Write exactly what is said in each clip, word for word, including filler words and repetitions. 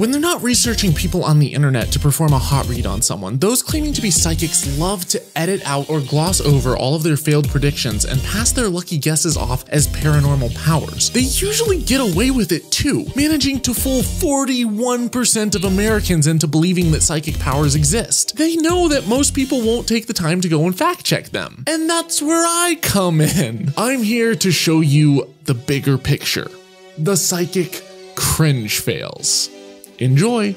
When they're not researching people on the internet to perform a hot read on someone, those claiming to be psychics love to edit out or gloss over all of their failed predictions and pass their lucky guesses off as paranormal powers. They usually get away with it too, managing to fool forty-one percent of Americans into believing that psychic powers exist. They know that most people won't take the time to go and fact check them. And that's where I come in. I'm here to show you the bigger picture. The psychic cringe fails. Enjoy.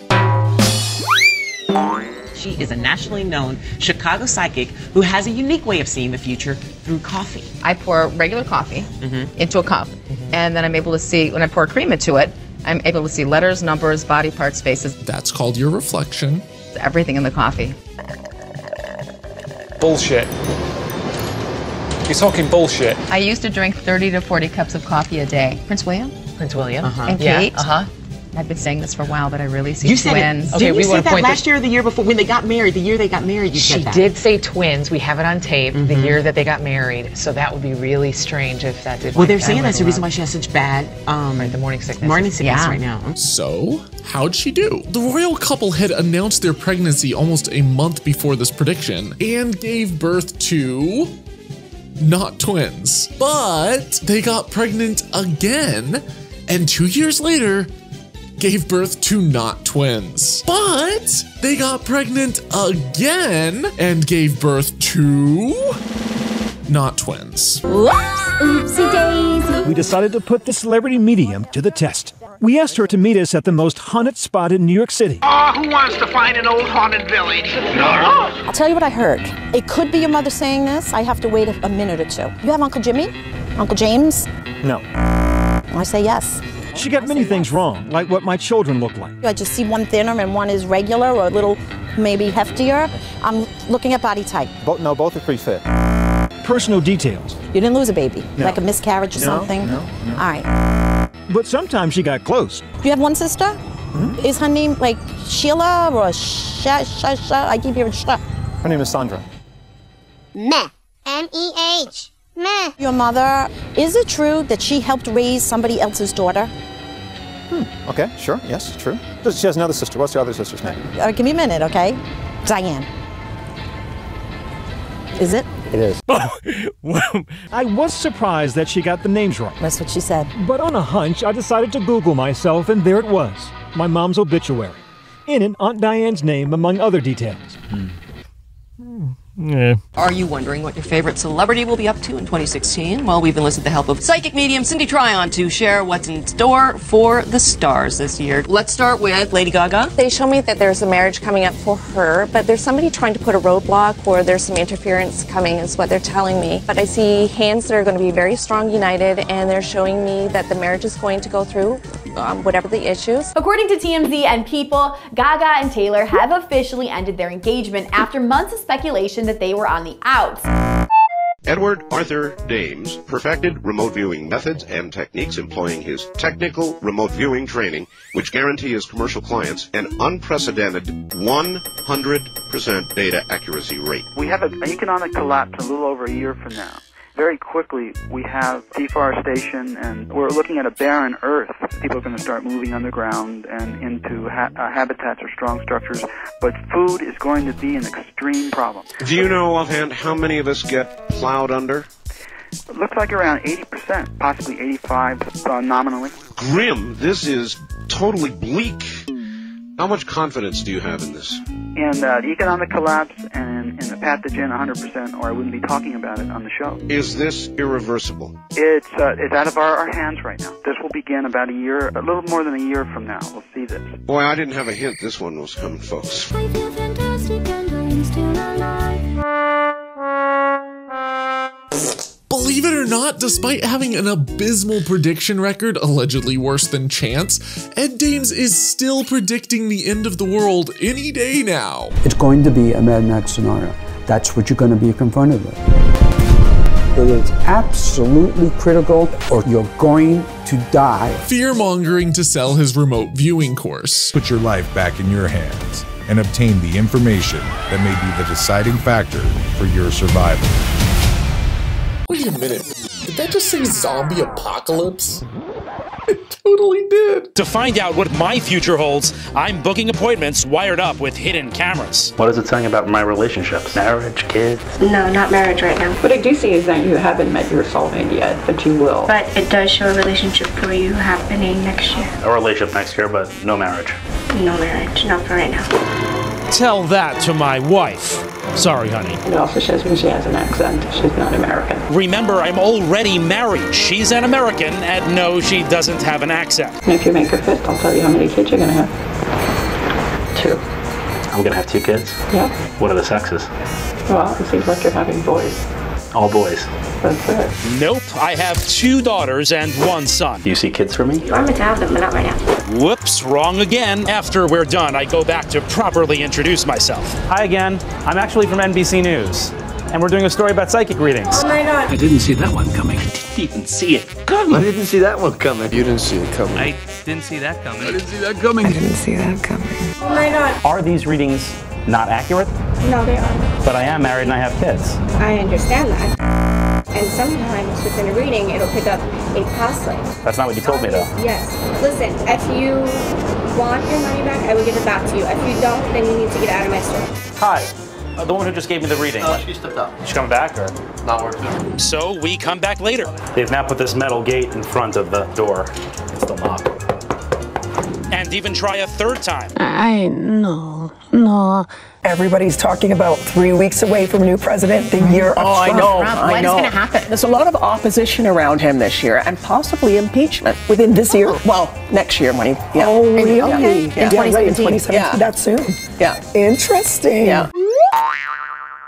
She is a nationally known Chicago psychic who has a unique way of seeing the future through coffee. I pour regular coffee mm-hmm. into a cup, mm-hmm. and then I'm able to see, when I pour cream into it, I'm able to see letters, numbers, body parts, faces. That's called your reflection. Everything in the coffee. Bullshit. You're talking bullshit. I used to drink thirty to forty cups of coffee a day. Prince William? Prince William. Uh-huh. And Kate? Yeah. Uh-huh. I've been saying this for a while, but I really see you twins. Said okay, did you we say that last year or the year before? When they got married, the year they got married, you she said that. She did say twins. We have it on tape, mm-hmm. the year that they got married. So that would be really strange if that did. Well, they're saying that's the reason why she has such bad um, right, the morning sickness. Morning sickness yeah. right now. So, how'd she do? The royal couple had announced their pregnancy almost a month before this prediction and gave birth to... not twins. But they got pregnant again, and two years later, gave birth to not twins. But they got pregnant again and gave birth to not twins. Oopsie daisy. We decided to put the celebrity medium to the test. We asked her to meet us at the most haunted spot in New York City. Oh, who wants to find an old haunted village? I'll tell you what I heard. It could be your mother saying this. I have to wait a, a minute or two. You have Uncle Jimmy? Uncle James? No. I say yes. She got many things wrong, like what my children look like. I just see one thinner and one is regular or a little maybe heftier. I'm looking at body type. Both, no, both are pretty fit. Personal details. You didn't lose a baby? No. Like a miscarriage or no, something? No, no. All right. But sometimes she got close. Do you have one sister? Mm-hmm. Is her name like Sheila or Sha Sha Sha? I keep hearing Sha. Her name is Sandra. Meh. M E H. Meh. Your mother, is it true that she helped raise somebody else's daughter? Hmm. Okay, sure, yes, true. She has another sister. What's the other sister's name? Uh, give me a minute, okay? Diane. Is it? It is. I was surprised that she got the names wrong. That's what she said. But on a hunch, I decided to Google myself, and there it was. My mom's obituary. In it, Aunt Diane's name, among other details. Hmm. Yeah. Are you wondering what your favorite celebrity will be up to in twenty sixteen? Well, we've enlisted the help of psychic medium Cindy Tryon to share what's in store for the stars this year. Let's start with Lady Gaga. They show me that there's a marriage coming up for her, but there's somebody trying to put a roadblock or there's some interference coming is what they're telling me. But I see hands that are going to be very strong united, and they're showing me that the marriage is going to go through um, whatever the issues. According to T M Z and People, Gaga and Taylor have officially ended their engagement after months of speculation that they were on the outs. Edward Arthur Dames perfected remote viewing methods and techniques employing his technical remote viewing training, which guarantee his commercial clients an unprecedented one hundred percent data accuracy rate. We have an economic collapse a little over a year from now. Very quickly, we have deforestation, and we're looking at a barren earth. People are going to start moving underground and into ha uh, habitats or strong structures, but food is going to be an extreme problem. Do you know offhand how many of us get plowed under? It looks like around eighty percent, possibly eighty-five uh, nominally. Grim. This is totally bleak. How much confidence do you have in this? In uh, the economic collapse and in the pathogen, one hundred percent, or I wouldn't be talking about it on the show. Is this irreversible? It's uh, it's out of our, our hands right now. This will begin about a year, a little more than a year from now. We'll see this. Boy, I didn't have a hint this one was coming, folks. I feel fantastic and I'm still alive. Believe it or not, despite having an abysmal prediction record, allegedly worse than chance, Ed Dames is still predicting the end of the world any day now. It's going to be a Mad Max scenario. That's what you're going to be confronted with. It is absolutely critical, or you're going to die. Fear-mongering to sell his remote viewing course. Put your life back in your hands and obtain the information that may be the deciding factor for your survival. Wait a minute, did that just say zombie apocalypse? totally did. To find out what my future holds, I'm booking appointments wired up with hidden cameras. What is it saying about my relationships? Marriage, kids? No, not marriage right now. What I do see is that you haven't met your soulmate yet, but you will. But it does show a relationship for you happening next year. A relationship next year, but no marriage. No marriage, not for right now. Tell that to my wife. Sorry, honey. It also shows when she has an accent. She's not American. Remember, I'm already married. She's an American, and no, she doesn't have an accent. And if you make her fist, I'll tell you how many kids you're going to have. Two. I'm going to have two kids? Yeah. What are the sexes? Well, it seems like you're having boys. All boys. That's it. Nope. I have two daughters and one son. You see kids for me? I'm meant to have them, but not right now. Whoops, wrong again. After we're done, I go back to properly introduce myself. Hi again. I'm actually from N B C News, and we're doing a story about psychic readings. Oh my God. I didn't see that one coming. I didn't even see it coming. I didn't see that one coming. You didn't see it coming. I didn't see that coming. I didn't see that coming. I didn't see that coming. Oh my God. Are these readings not accurate? No, they aren't. But I am married and I have kids. I understand that. And sometimes within a reading, it'll pick up a past life. That's not what you told me, though. Yes. Listen, if you want your money back, I will give it back to you. If you don't, then you need to get out of my store. Hi. Uh, the woman who just gave me the reading. Uh, she stepped up. She come back or? Not working. So we come back later. They've now put this metal gate in front of the door. It's the lock. And even try a third time. I no, no. Everybody's talking about three weeks away from a new president, the year of oh, Trump. I know, Trump. I what know. What is going to happen? There's a lot of opposition around him this year, and possibly impeachment within this year. Well, next year when he. Yeah. Oh, really? Yeah. Okay. Yeah. Yeah. Yeah. In twenty seventeen. Yeah. That's soon. Yeah. Interesting. Yeah.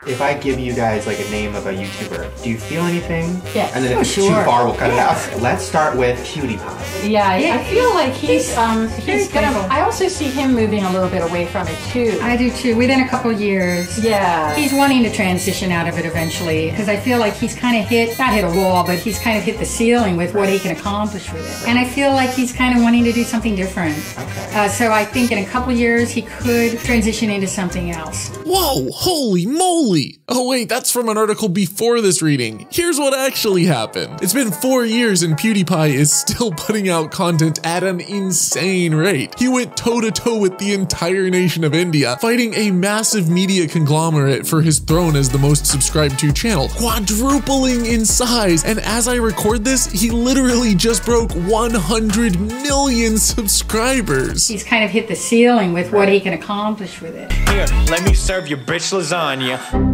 If I give you guys like a name of a YouTuber, do you feel anything? Yes. And then if oh, it's sure. too far, we'll cut yes. it out. Let's start with PewDiePie. Yeah, yeah. I feel like he's, he's um, he's gonna, I also see him moving a little bit away from it too. I do too, within a couple years. Yeah. He's wanting to transition out of it eventually, because I feel like he's kind of hit, not hit a wall, but he's kind of hit the ceiling with what he can accomplish with it. And I feel like he's kind of wanting to do something different. Okay. Uh, so I think in a couple years, he could transition into something else. Whoa, holy moly! Oh wait, that's from an article before this reading. Here's what actually happened. It's been four years and PewDiePie is still putting out content at an insane rate. He went toe-to-toe with the entire nation of India, fighting a massive media conglomerate for his throne as the most subscribed to channel, quadrupling in size, and as I record this, he literally just broke one hundred million subscribers. He's kind of hit the ceiling with what he can accomplish with it. Here, let me serve your bitch lasagna.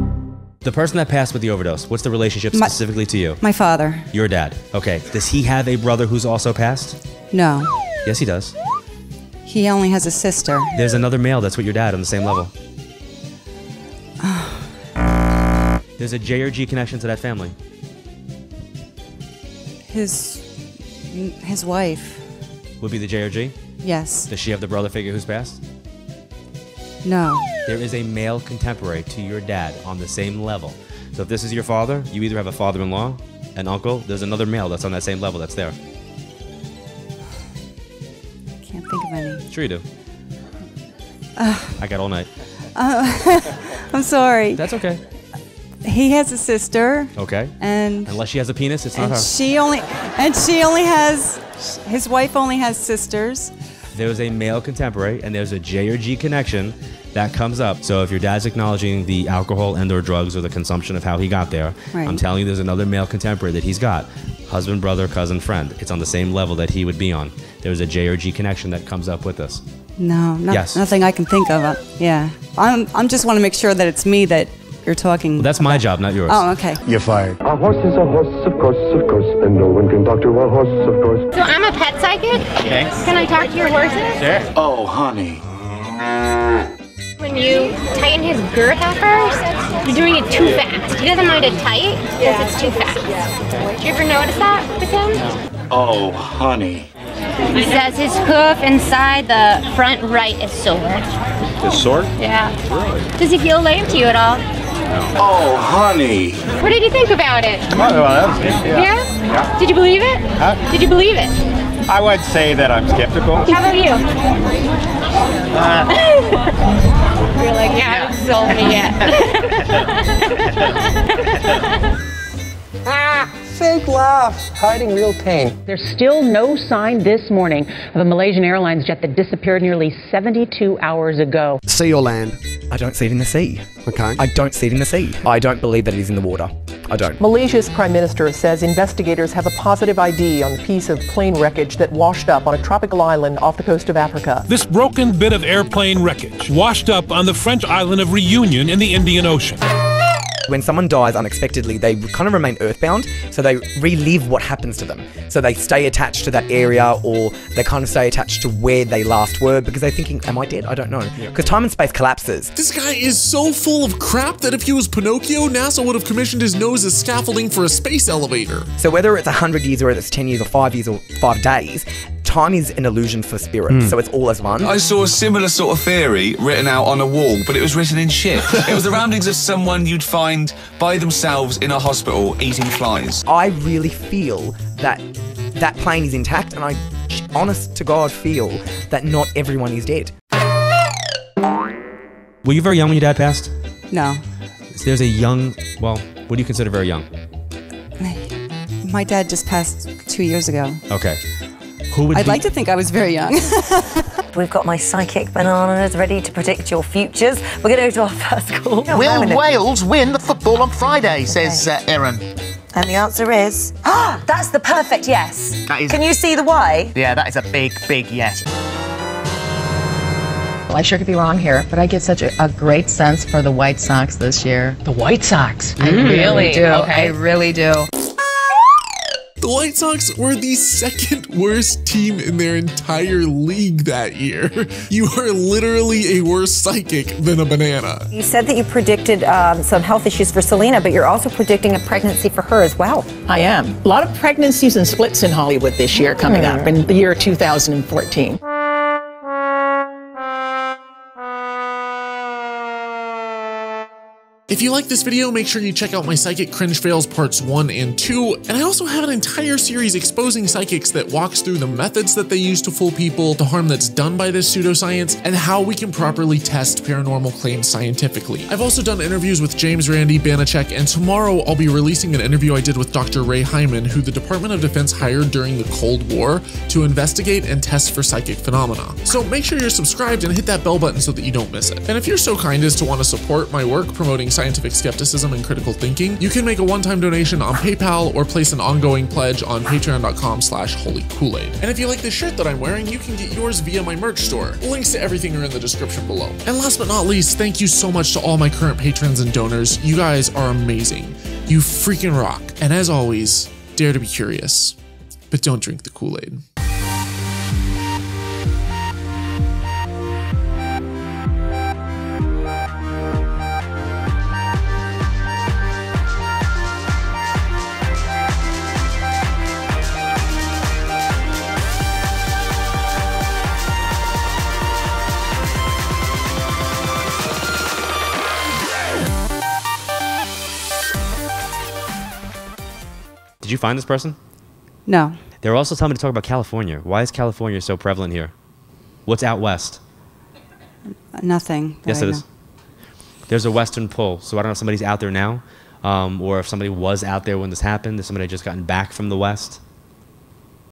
The person that passed with the overdose, what's the relationship my, specifically to you? My father. Your dad. Okay. Does he have a brother who's also passed? No. Yes, he does. He only has a sister. There's another male that's with your dad on the same level. There's a J or G connection to that family. His, his wife. Would be the J or G? Yes. Does she have the brother figure who's passed? No. There is a male contemporary to your dad on the same level. So if this is your father, you either have a father-in-law, an uncle, there's another male that's on that same level that's there. I can't think of any. Sure you do. Uh, I got all night. Uh, I'm sorry. That's okay. He has a sister. Okay. And unless she has a penis, it's not her. She only, and she only has, his wife only has sisters. There's a male contemporary and there's a J or G connection that comes up. So if your dad's acknowledging the alcohol and or drugs or the consumption of how he got there, right. I'm telling you there's another male contemporary that he's got. Husband, brother, cousin, friend. It's on the same level that he would be on. There's a J or G connection that comes up with this. No, no yes. nothing I can think of. Yeah. I'm, I'm just want to make sure that it's me that you're talking well, that's about. My job, not yours. Oh, okay. You're fired. A horse is a horse, of course, of course, and no one can talk to a horse, of course. So I'm a pet psychic? Okay. Can I talk to your horses? Sure. Oh, honey. When you tighten his girth at first, you're doing it too fast. He doesn't mind it tight because it's too fast. Do you ever notice that with him? Oh, honey. He says his hoof inside the front right is sore. Is sore? Yeah. Really? Does he feel lame to you at all? Oh, honey. What did you think about it? Well, yeah. Yeah? Yeah. Did you believe it? Huh? Did you believe it? I would say that I'm skeptical. How about you? Uh. You're like, you haven't sold me yet. Ah, fake life. laughs, hiding real pain. There's still no sign this morning of a Malaysian Airlines jet that disappeared nearly seventy-two hours ago. Sea or land? I don't see it in the sea. Okay. I don't see it in the sea. I don't believe that it is in the water. I don't. Malaysia's Prime Minister says investigators have a positive I D on the piece of plane wreckage that washed up on a tropical island off the coast of Africa. This broken bit of airplane wreckage washed up on the French island of Reunion in the Indian Ocean. When someone dies unexpectedly, they kind of remain earthbound, so they relive what happens to them. So they stay attached to that area, or they kind of stay attached to where they last were, because they're thinking, am I dead? I don't know. Because yeah. time and space collapses. This guy is so full of crap that if he was Pinocchio, NASA would have commissioned his nose as scaffolding for a space elevator. So whether it's one hundred years, or it's ten years, or five years, or five days, time is an illusion for spirit, mm. so it's all as one. I saw a similar sort of theory written out on a wall, but it was written in shit. It was the ramblings of someone you'd find by themselves in a hospital eating flies. I really feel that that plane is intact, and I, honest to God, feel that not everyone is dead. Were you very young when your dad passed? No. There's a young, well, what do you consider very young? My dad just passed two years ago. Okay. Who would I'd be? like to think I was very young. We've got my psychic bananas ready to predict your futures. We're going to go to our first call. Will Wales, Wales win the football on Friday, okay. says uh, Erin. And the answer is... Ah, that's the perfect yes. That is... Can you see the why? Yeah, that is a big, big yes. Well, I sure could be wrong here, but I get such a, a great sense for the White Sox this year. The White Sox? Mm. I really do. Okay. I really do. The White Sox were the second worst team in their entire league that year. You are literally a worse psychic than a banana. You said that you predicted um, some health issues for Selena, but you're also predicting a pregnancy for her as well. I am. A lot of pregnancies and splits in Hollywood this year coming up in the year two thousand fourteen. If you like this video, make sure you check out my Psychic Cringe Fails Parts one and two, and I also have an entire series exposing psychics that walks through the methods that they use to fool people, the harm that's done by this pseudoscience, and how we can properly test paranormal claims scientifically. I've also done interviews with James Randi, Banachek, and tomorrow I'll be releasing an interview I did with Doctor Ray Hyman, who the Department of Defense hired during the Cold War to investigate and test for psychic phenomena. So make sure you're subscribed and hit that bell button so that you don't miss it. And if you're so kind as to want to support my work promoting science scientific skepticism and critical thinking, you can make a one-time donation on PayPal or place an ongoing pledge on patreon.com slash holy Kool-Aid. And if you like the shirt that I'm wearing, you can get yours via my merch store. Links to everything are in the description below. And last but not least, thank you so much to all my current patrons and donors. You guys are amazing. You freaking rock. And as always, dare to be curious, but don't drink the Kool-Aid. Did you find this person? No. They were also telling me to talk about California. Why is California so prevalent here? What's out west? Nothing. Yes, it is. There's a western pull, so I don't know if somebody's out there now, um, or if somebody was out there when this happened, if somebody had just gotten back from the west.